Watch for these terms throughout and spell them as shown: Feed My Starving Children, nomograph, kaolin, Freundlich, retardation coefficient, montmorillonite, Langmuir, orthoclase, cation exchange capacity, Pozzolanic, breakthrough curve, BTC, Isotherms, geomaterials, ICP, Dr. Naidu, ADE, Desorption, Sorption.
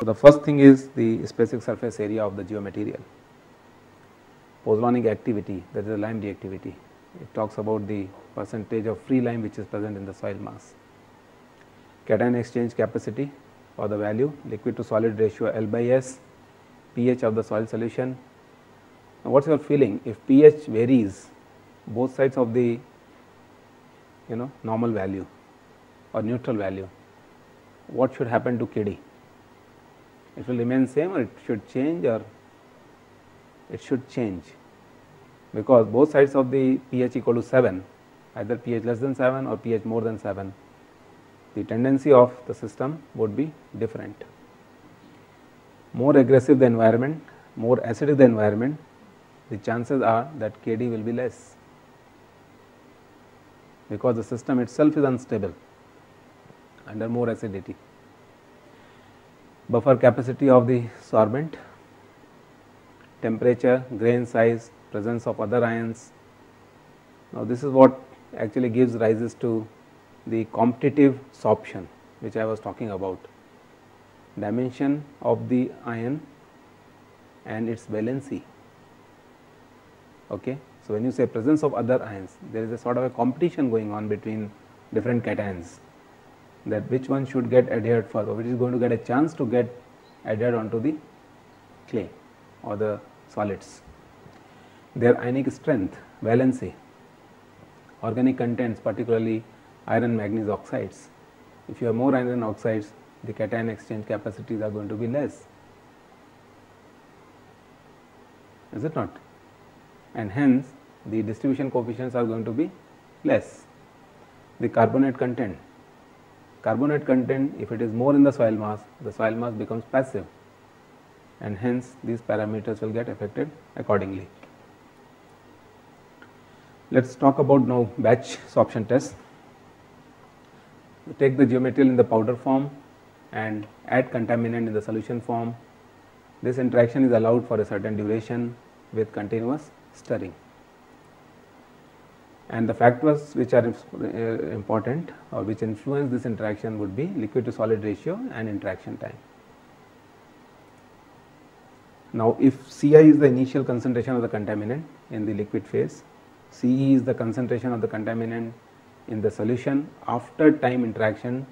So the first thing is the specific surface area of the geomaterial. Pozzolanic activity, that is the lime deactivity. It talks about the percentage of free lime which is present in the soil mass. Cation exchange capacity or the value, liquid to solid ratio L/S, pH of the soil solution. Now, what is your feeling if pH varies both sides of the normal value or neutral value, what should happen to KD? It will remain same or it should change, or it should change, because both sides of the pH equal to 7, either pH less than 7 or pH more than 7, the tendency of the system would be different. More aggressive the environment, more acidic the environment, the chances are that KD will be less, because the system itself is unstable under more acidity. Buffer capacity of the sorbent, temperature, grain size, presence of other ions. Now, this is what actually gives rise to the competitive sorption which I was talking about. Dimension of the ion and its valency. Okay. So, when you say presence of other ions, there is a sort of a competition going on between different cations, that which one should get adhered first, or which is going to get a chance to get adhered onto the clay or the solids. Their ionic strength, valency, organic contents, particularly iron manganese oxides. If you have more iron oxides, the cation exchange capacities are going to be less, is it not? And hence the distribution coefficients are going to be less. The carbonate content. Carbonate content, if it is more in the soil mass becomes passive, and hence these parameters will get affected accordingly. Let us talk about now batch sorption test. We take the geomaterial in the powder form and add contaminant in the solution form. This interaction is allowed for a certain duration with continuous stirring. And the factors which are important or which influence this interaction would be liquid to solid ratio and interaction time. Now, if Ci is the initial concentration of the contaminant in the liquid phase, Ce is the concentration of the contaminant in the solution after time interaction,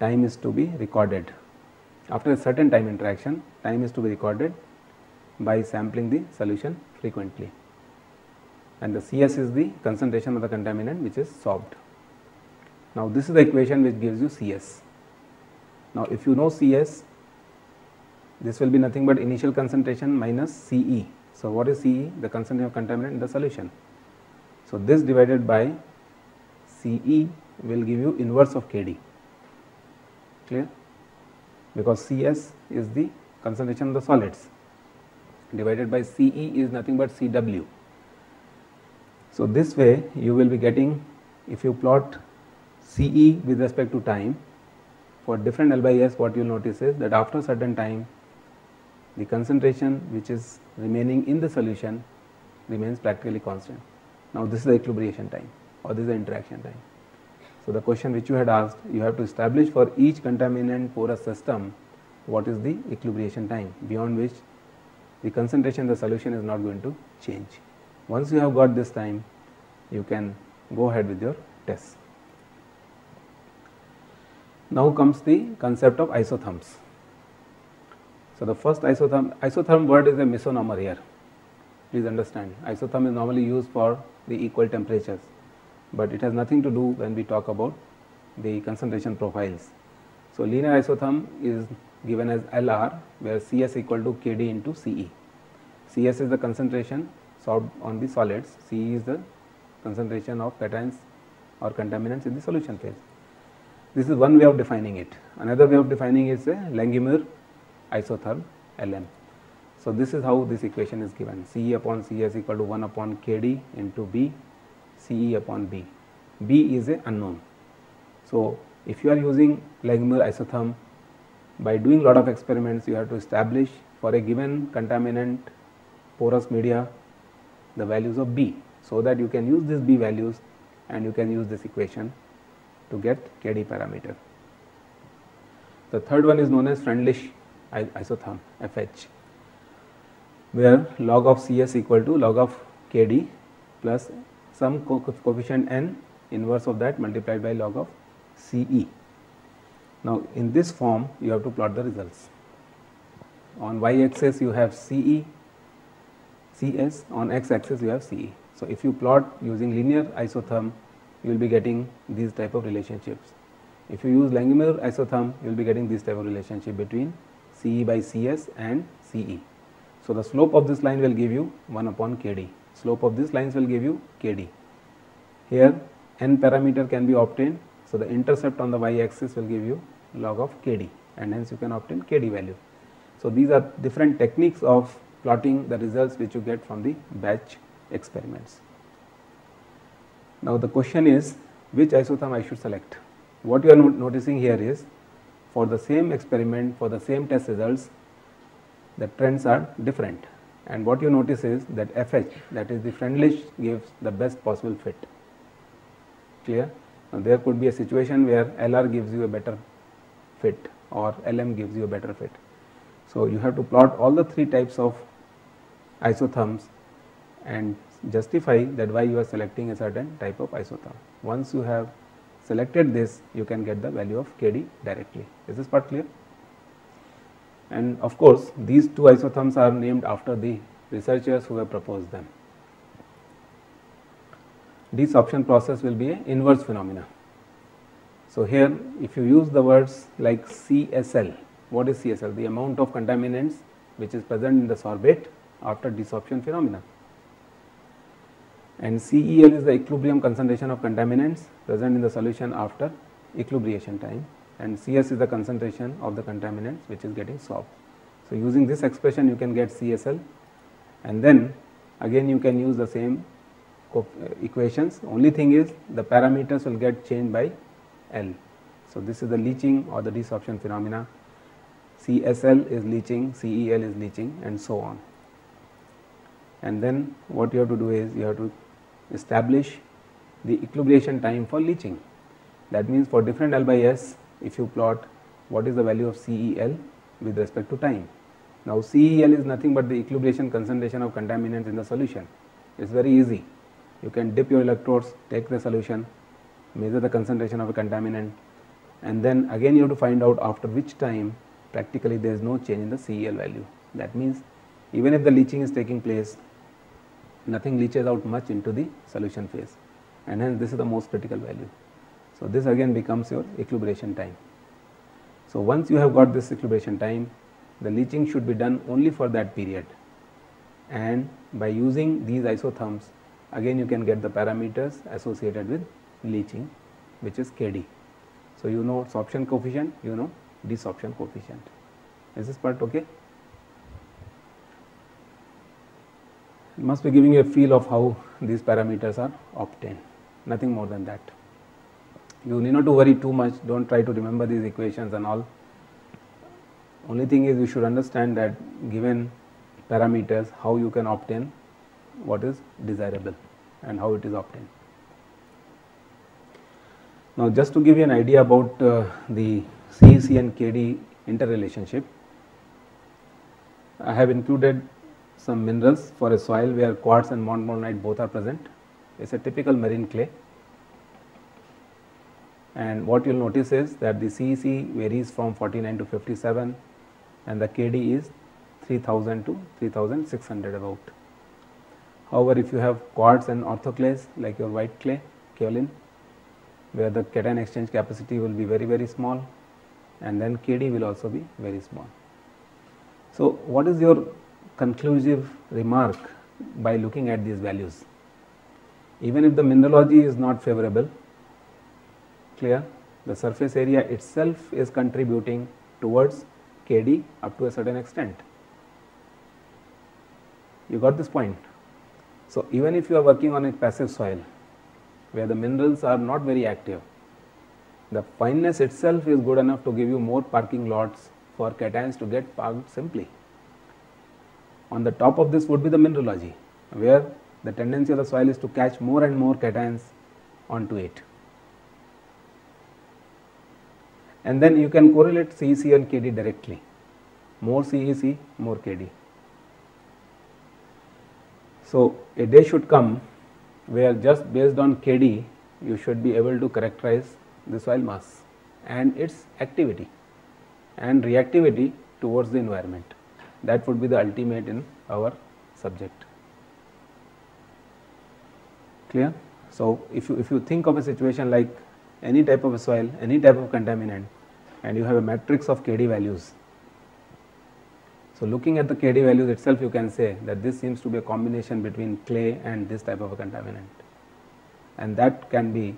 time is to be recorded. After a certain time interaction, time is to be recorded by sampling the solution frequently. And the Cs is the concentration of the contaminant which is sorbed. Now, this is the equation which gives you Cs. Now, if you know Cs, this will be nothing but initial concentration minus Ce. So, what is Ce? The concentration of contaminant in the solution. So, this divided by Ce will give you inverse of Kd, clear? Because Cs is the concentration of the solids, divided by Ce is nothing but Cw. So, this way you will be getting, if you plot Ce with respect to time for different L/S, what you will notice is that after a certain time the concentration which is remaining in the solution remains practically constant. Now, this is the equilibration time or this is the interaction time. So, the question which you had asked, you have to establish for each contaminant porous system what is the equilibration time beyond which the concentration in the solution is not going to change. Once you have got this time, you can go ahead with your test. Now comes the concept of isotherms. So, the first isotherm word is a misnomer here, please understand. Isotherm is normally used for the equal temperatures, but it has nothing to do when we talk about the concentration profiles. So, linear isotherm is given as LR, where Cs equal to Kd into Ce. Cs is the concentration sorbed on the solids, Ce is the concentration of cations or contaminants in the solution phase. This is one way of defining it. Another way of defining it is a Langmuir isotherm Lm. So, this is how this equation is given. Ce upon Cs equal to 1 upon Kd into B, Ce upon B. B is a unknown. So, if you are using Langmuir isotherm, by doing lot of experiments you have to establish for a given contaminant porous media the values of B, so that you can use these B values and you can use this equation to get Kd parameter. The third one is known as Freundlich isotherm, FH, where log of CS equal to log of KD plus some coefficient n inverse of that multiplied by log of CE. Now, in this form you have to plot the results. On y axis you have CE, CS, on x axis you have CE. So, if you plot using linear isotherm, you will be getting these type of relationships. If you use Langmuir isotherm, you will be getting this type of relationship between CE by CS and CE. So, the slope of this line will give you 1 upon KD, slope of these lines will give you KD. Here n parameter can be obtained. So, the intercept on the y axis will give you log of KD, and hence you can obtain KD value. So, these are different techniques of plotting the results which you get from the batch experiments. Now, the question is which isotherm I should select. What you are noticing here is for the same experiment, for the same test results, the trends are different, and what you notice is that FH, that is the Freundlich, gives the best possible fit. Clear? Now, there could be a situation where LR gives you a better fit or LM gives you a better fit. So, you have to plot all the three types of isotherms and justify that why you are selecting a certain type of isotherm. Once you have selected this, you can get the value of KD directly. Is this part clear? And of course, these two isotherms are named after the researchers who have proposed them. Desorption process will be an inverse phenomena. So, here if you use the words like CSL, what is CSL? The amount of contaminants which is present in the sorbate after desorption phenomena. And CEL is the equilibrium concentration of contaminants present in the solution after equilibration time, and CS is the concentration of the contaminants which is getting sorbed. So, using this expression you can get CSL, and then again you can use the same equations. Only thing is the parameters will get changed by L. So, this is the leaching or the desorption phenomena, CSL is leaching, CEL is leaching, and so on. And then what you have to do is you have to establish the equilibration time for leaching. That means for different L by S, if you plot what is the value of CEL with respect to time. Now, CEL is nothing but the equilibration concentration of contaminants in the solution. It is very easy. You can dip your electrodes, take the solution, measure the concentration of a contaminant, and then again you have to find out after which time practically there is no change in the CEL value. That means even if the leaching is taking place, nothing leaches out much into the solution phase, and hence this is the most critical value. So, this again becomes your equilibration time. So, once you have got this equilibration time, the leaching should be done only for that period, and by using these isotherms again you can get the parameters associated with leaching, which is KD. So, you know sorption coefficient, you know desorption coefficient. Is this part okay? It must be giving you a feel of how these parameters are obtained, nothing more than that. You need not to worry too much, do not try to remember these equations and all. Only thing is you should understand that given parameters, how you can obtain what is desirable and how it is obtained. Now, just to give you an idea about the CEC and KD interrelationship, I have included some minerals for a soil where quartz and montmorillonite both are present. It is a typical marine clay. And what you will notice is that the CEC varies from 49 to 57 and the KD is 3000 to 3600 about. However, if you have quartz and orthoclase like your white clay, kaolin, where the cation exchange capacity will be very small, and then KD will also be very small. So, what is your conclusive remark by looking at these values? Even if the mineralogy is not favorable, clear, the surface area itself is contributing towards KD up to a certain extent. You got this point? So, even if you are working on a passive soil where the minerals are not very active, the fineness itself is good enough to give you more parking lots for cations to get parked simply. On the top of this would be the mineralogy, where the tendency of the soil is to catch more and more cations onto it. and then you can correlate CEC and KD directly. More CEC, more KD. So, a day should come where just based on KD you should be able to characterize the soil mass and its activity and reactivity towards the environment. That would be the ultimate in our subject. Clear? So, if you think of a situation like any type of a soil, any type of contaminant, and you have a matrix of KD values. So, looking at the KD values itself, you can say that this seems to be a combination between clay and this type of a contaminant, and that can be,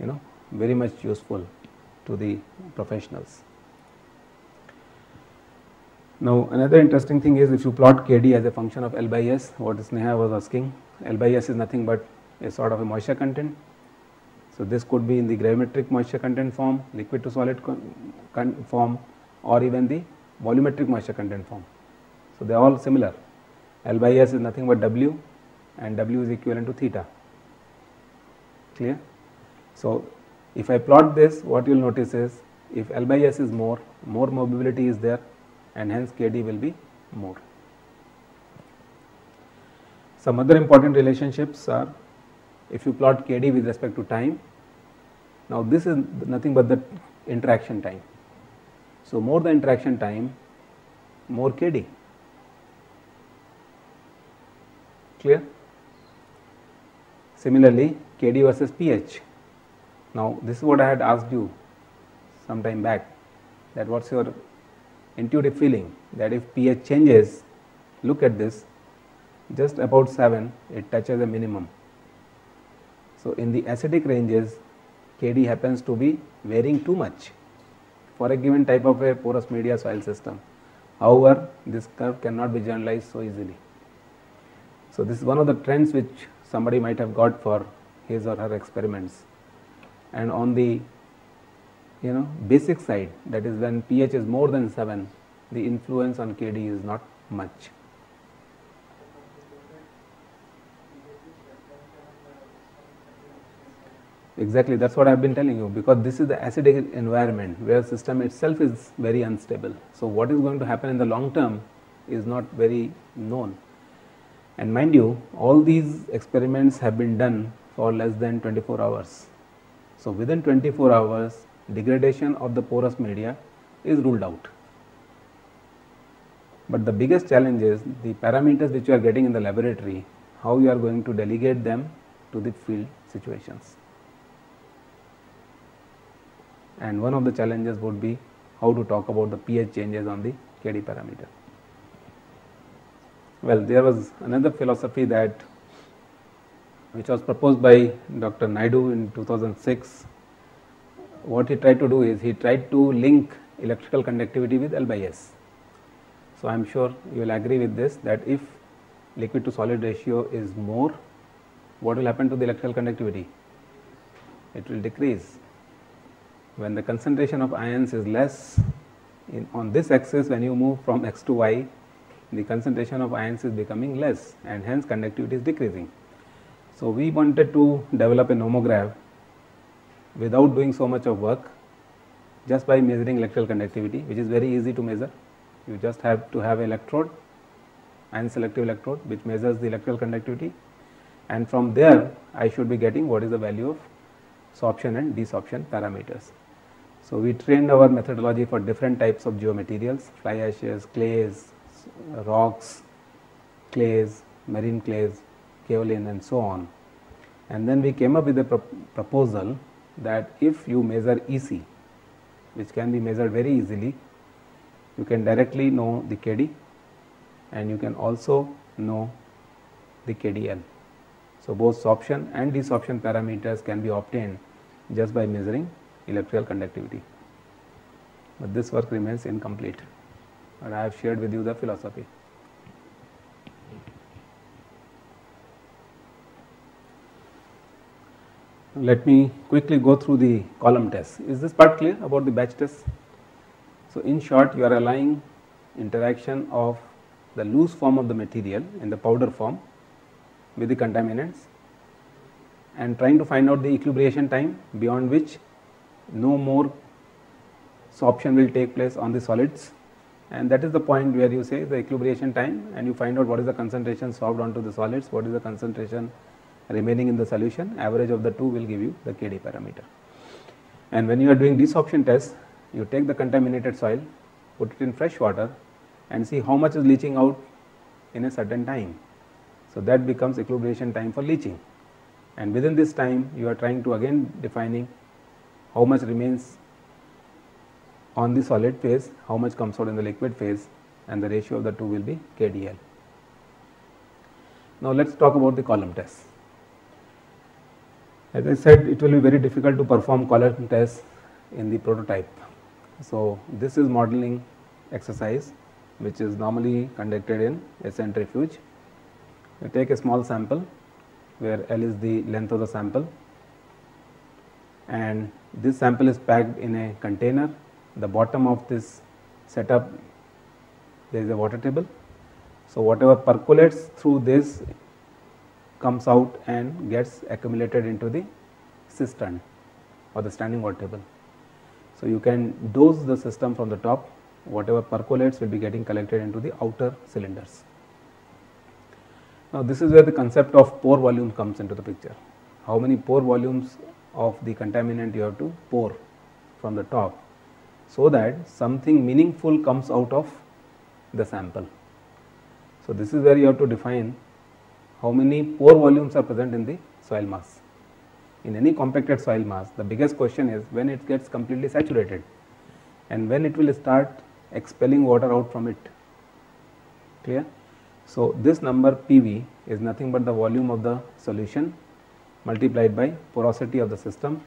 you know, very much useful to the professionals. Now, another interesting thing is if you plot KD as a function of L by S, what Sneha was asking, L by S is nothing but a sort of a moisture content. So, this could be in the gravimetric moisture content form, liquid to solid form, or even the volumetric moisture content form. So, they are all similar. L by S is nothing but W, and W is equivalent to theta. Clear? So, if I plot this, what you will notice is if L by S is more mobility is there, and hence KD will be more. Some other important relationships are if you plot KD with respect to time. Now, this is nothing but the interaction time. So, more the interaction time, more KD. Clear? Similarly, KD versus pH. Now, this is what I had asked you some time back, that what is your intuitive feeling that if pH changes, look at this, just about 7, it touches a minimum. So, in the acidic ranges, KD happens to be varying too much for a given type of a porous media soil system. However, this curve cannot be generalized so easily. So, this is one of the trends which somebody might have got for his or her experiments. And on the, you know, basic side, that is when pH is more than 7, the influence on KD is not much. Exactly, that is what I have been telling you, because this is the acidic environment where system itself is very unstable. So, what is going to happen in the long term is not very known. And mind you, all these experiments have been done for less than 24 hours. So, within 24 hours, degradation of the porous media is ruled out. But the biggest challenge is the parameters which you are getting in the laboratory, how you are going to delegate them to the field situations. And one of the challenges would be how to talk about the pH changes on the KD parameter. Well, there was another philosophy that which was proposed by Dr. Naidu in 2006. What he tried to do is he tried to link electrical conductivity with L by S. So, I am sure you will agree with this, that if liquid to solid ratio is more, what will happen to the electrical conductivity? It will decrease. When the concentration of ions is less, on this axis, when you move from X to Y, the concentration of ions is becoming less and hence conductivity is decreasing. So, we wanted to develop a nomograph without doing so much of work, just by measuring electrical conductivity, which is very easy to measure. You just have to have an electrode, ion selective electrode, which measures the electrical conductivity, and from there I should be getting what is the value of sorption and desorption parameters. So, we trained our methodology for different types of geomaterials, fly ashes, clays, rocks, clays, marine clays, kaolin and so on. And then we came up with a proposal that if you measure EC, which can be measured very easily, you can directly know the KD and you can also know the KDL. So, both sorption and desorption parameters can be obtained just by measuring electrical conductivity, but this work remains incomplete, and I have shared with you the philosophy. Let me quickly go through the column test. Is this part clear about the batch test? So, in short, you are allowing interaction of the loose form of the material in the powder form with the contaminants and trying to find out the equilibration time beyond which no more sorption will take place on the solids, and that is the point where you say the equilibration time, and you find out what is the concentration sorbed onto the solids, what is the concentration remaining in the solution. Average of the two will give you the KD parameter. And when you are doing desorption test, you take the contaminated soil, put it in fresh water and see how much is leaching out in a certain time. So, that becomes equilibration time for leaching, and within this time you are trying to again defining how much remains on the solid phase, how much comes out in the liquid phase, and the ratio of the two will be KDL. Now, let us talk about the column test. As I said, it will be very difficult to perform column tests in the prototype. So, this is modeling exercise which is normally conducted in a centrifuge. You take a small sample where L is the length of the sample, and this sample is packed in a container. The bottom of this setup there is a water table. So, whatever percolates through this comes out and gets accumulated into the cistern or the standing water table. So, you can dose the system from the top. Whatever percolates will be getting collected into the outer cylinders. Now, this is where the concept of pore volume comes into the picture. How many pore volumes of the contaminant you have to pour from the top, so that something meaningful comes out of the sample. So, this is where you have to define how many pore volumes are present in the soil mass. In any compacted soil mass, the biggest question is when it gets completely saturated and when it will start expelling water out from it. Clear? So, this number PV is nothing but the volume of the solution multiplied by porosity of the system,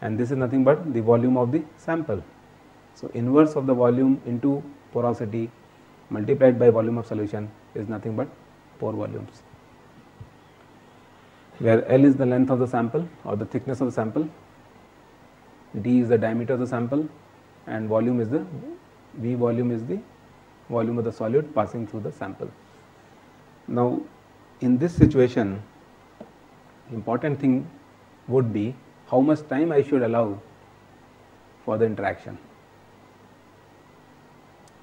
and this is nothing but the volume of the sample. So, inverse of the volume into porosity multiplied by volume of solution is nothing but pore volumes, where L is the length of the sample or the thickness of the sample, D is the diameter of the sample, and volume is the V volume is the volume of the solute passing through the sample. Now, in this situation, important thing would be how much time I should allow for the interaction.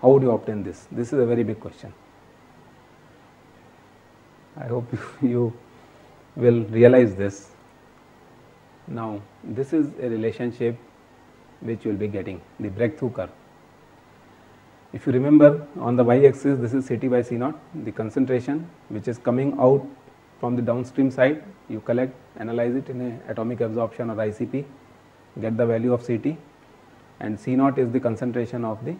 How would you obtain this? This is a very big question. I hope you will realize this. Now, this is a relationship which you will be getting, the breakthrough curve. If you remember, on the y axis this is Ct by C0, the concentration which is coming out from the downstream side. You collect, analyze it in an atomic absorption or ICP, get the value of Ct, and C0 is the concentration of the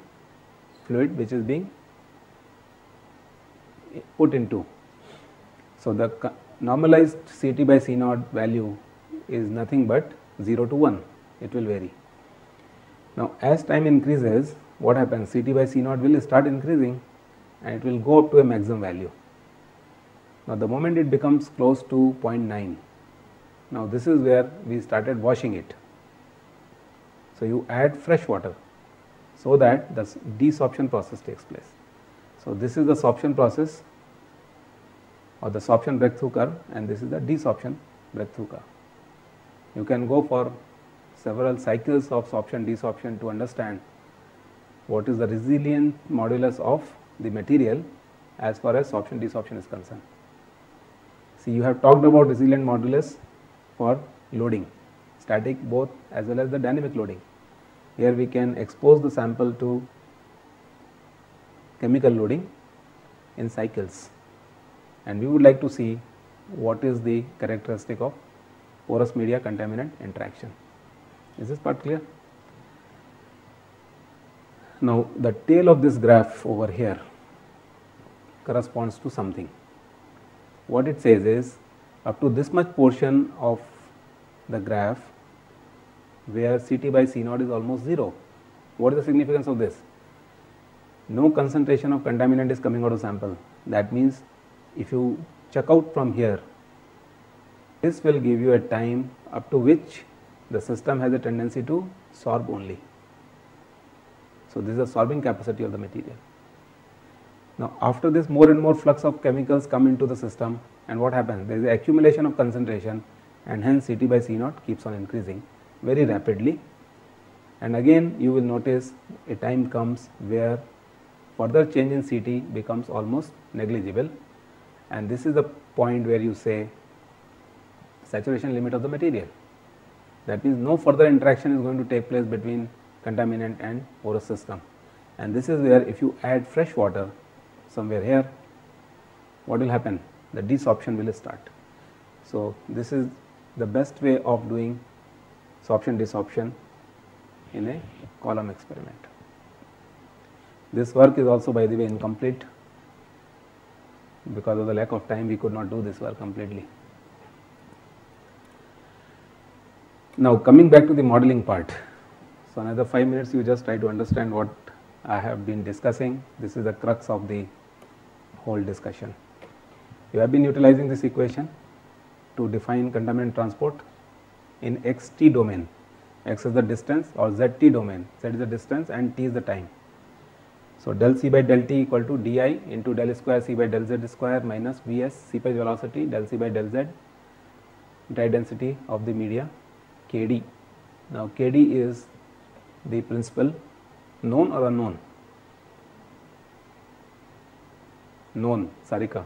fluid which is being put into. So, the normalized Ct by C0 value is nothing but 0 to 1, it will vary. Now, as time increases, what happens? Ct by C0 will start increasing and it will go up to a maximum value. Now, the moment it becomes close to 0.9, now this is where we started washing it. So, you add fresh water so that the desorption process takes place. So, this is the sorption process or the sorption breakthrough curve, and this is the desorption breakthrough curve. You can go for several cycles of sorption, desorption to understand what is the resilient modulus of the material as far as sorption, desorption is concerned. See, you have talked about resilient modulus for loading, static both as well as the dynamic loading. Here we can expose the sample to chemical loading in cycles, and we would like to see what is the characteristic of porous media contaminant interaction. Is this part clear? Now, the tail of this graph over here corresponds to something. What it says is up to this much portion of the graph where Ct by C0 is almost 0. What is the significance of this? No concentration of contaminant is coming out of sample. That means if you check out from here, this will give you a time up to which the system has a tendency to sorb only. So, this is the sorbing capacity of the material. Now, after this, more and more flux of chemicals come into the system, and what happens? There is an accumulation of concentration, and hence Ct by C0 keeps on increasing very rapidly And again you will notice a time comes where further change in CT becomes almost negligible, and this is the point where you say saturation limit of the material. That means no further interaction is going to take place between contaminant and porous system, and this is where if you add fresh water somewhere here, what will happen? The desorption will start. So, this is the best way of doing sorption desorption in a column experiment. This work is also, by the way, incomplete. Because of the lack of time, we could not do this work completely. Now, coming back to the modeling part. So, another 5 minutes you just try to understand what I have been discussing. This is the crux of the whole discussion. You have been utilizing this equation to define contaminant transport in xt domain. X is the distance, or zt domain, z is the distance and t is the time. So, del c by del t equal to d I into del square c by del z square minus v s seepage velocity del c by del z dry density of the media k d. Now, k d is the principal, known or unknown? Known, Sarika,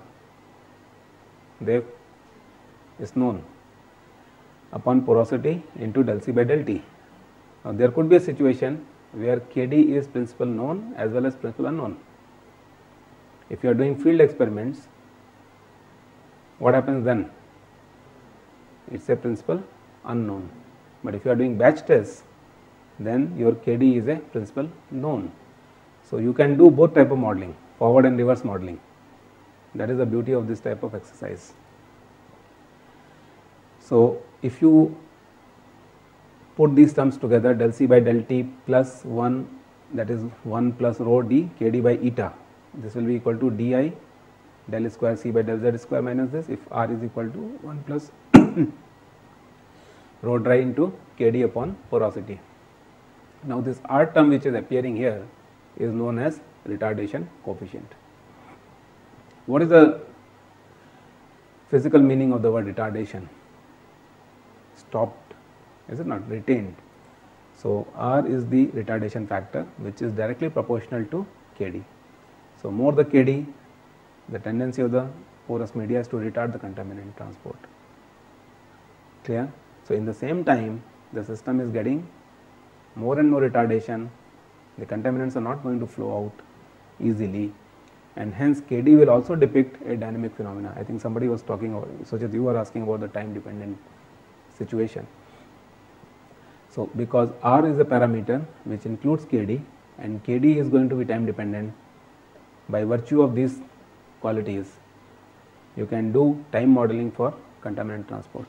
Dev, is known, upon porosity into del c by del t. Now, there could be a situation where Kd is principal known as well as principal unknown. If you are doing field experiments, what happens then? It is a principal unknown, but if you are doing batch tests, then your Kd is a principal known. So, you can do both type of modeling, forward and reverse modeling. That is the beauty of this type of exercise. So, if you put these terms together, del c by del t plus 1, that is 1 plus rho d k d by eta, this will be equal to d I del square c by del z square minus this, if r is equal to 1 plus rho dry into k d upon porosity. Now, this r term which is appearing here is known as retardation coefficient. What is the physical meaning of the word retardation? Stopped, is it not? Retained. So, R is the retardation factor which is directly proportional to Kd. So, more the Kd, the tendency of the porous media is to retard the contaminant transport. Clear? So, in the same time, the system is getting more and more retardation, the contaminants are not going to flow out easily, and hence Kd will also depict a dynamic phenomena. I think somebody was talking about, Sujit, you were asking about the time dependent situation. So, because R is a parameter which includes Kd, and Kd is going to be time dependent, by virtue of these qualities you can do time modeling for contaminant transport.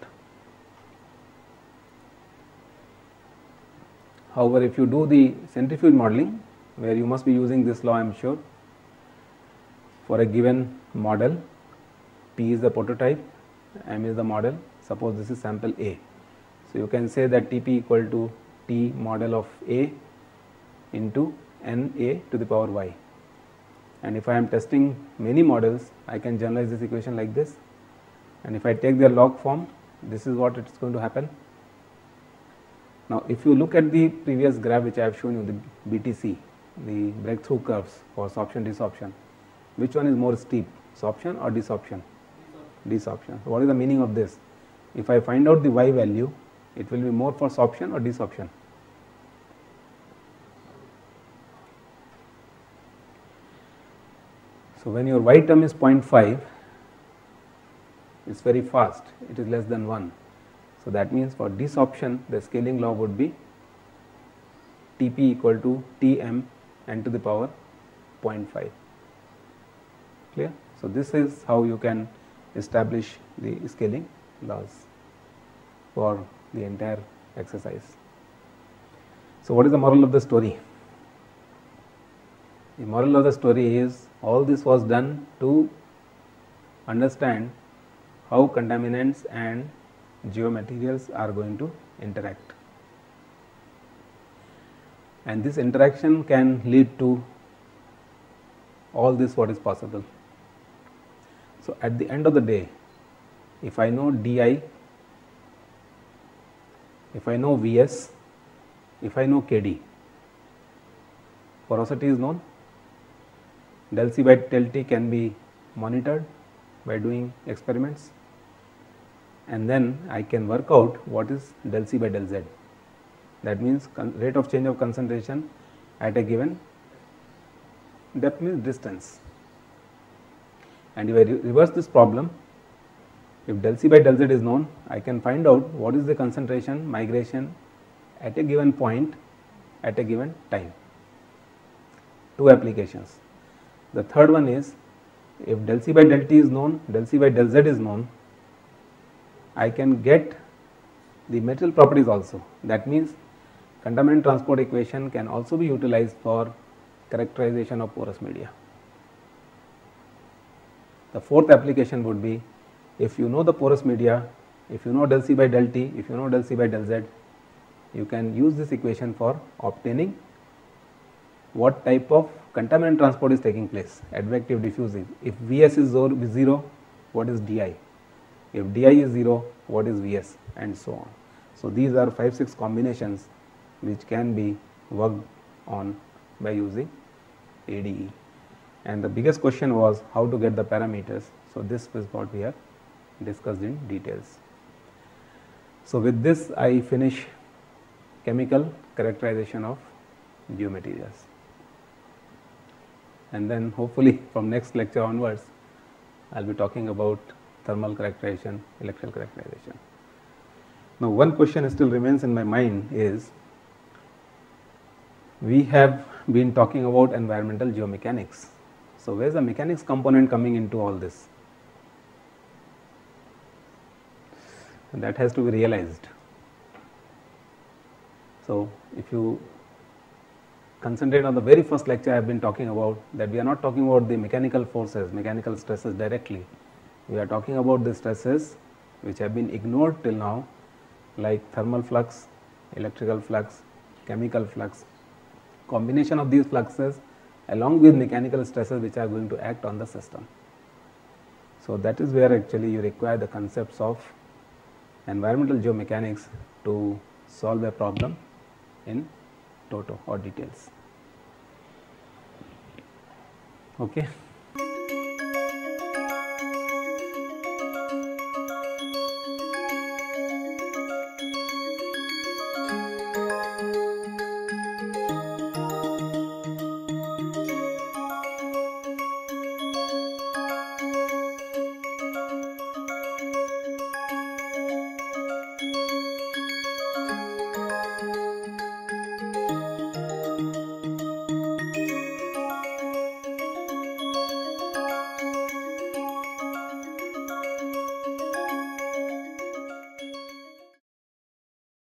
However, if you do the centrifuge modeling, where you must be using this law, I am sure, for a given model, P is the prototype, M is the model. Suppose this is sample A. So, you can say that T P equal to T model of A into N A to the power y. And if I am testing many models, I can generalize this equation like this. And if I take their log form, this is what it is going to happen. Now, if you look at the previous graph which I have shown you, the BTC, the breakthrough curves for sorption desorption, which one is more steep, sorption or desorption? Desorption. So, what is the meaning of this? If I find out the y value, it will be more for sorption or desorption? So, when your y term is 0.5, it is very fast, it is less than 1. So, that means for desorption, the scaling law would be T p equal to T m n to the power 0.5. Clear? So, this is how you can establish the scaling laws for the entire exercise. So, what is the moral of the story? The moral of the story is all this was done to understand how contaminants and geomaterials are going to interact, and this interaction can lead to all this what is possible. So, at the end of the day, if I know d I, if I know v s, if I know Kd, porosity is known, del C by del T can be monitored by doing experiments, and then I can work out what is del C by del Z. That means rate of change of concentration at a given depth means distance. And if I reverse this problem, if del C by del Z is known, I can find out what is the concentration migration at a given point at a given time. Two applications. The third one is, if del C by del T is known, del C by del Z is known, I can get the material properties also. That means contaminant transport equation can also be utilized for characterization of porous media. The fourth application would be, if you know the porous media, if you know del C by del T, if you know del C by del Z, you can use this equation for obtaining what type of contaminant transport is taking place, advective diffusive. If Vs is 0, what is Di? If Di is 0, what is Vs, and so on. So, these are 5-6 combinations which can be worked on by using ADE. And the biggest question was how to get the parameters. So, this is what we have discussed in details. So, with this I finish chemical characterization of geomaterials, and then hopefully from next lecture onwards I will be talking about thermal characterization, electrical characterization. Now, one question still remains in my mind is, we have been talking about environmental geomechanics. So, where is the mechanics component coming into all this? And that has to be realized. So, if you concentrate on the very first lecture I have been talking about, that we are not talking about the mechanical forces, mechanical stresses directly. We are talking about the stresses which have been ignored till now, like thermal flux, electrical flux, chemical flux. Combination of these fluxes along with mechanical stresses which are going to act on the system. So, that is where actually you require the concepts of environmental geomechanics to solve a problem in toto or details. Okay.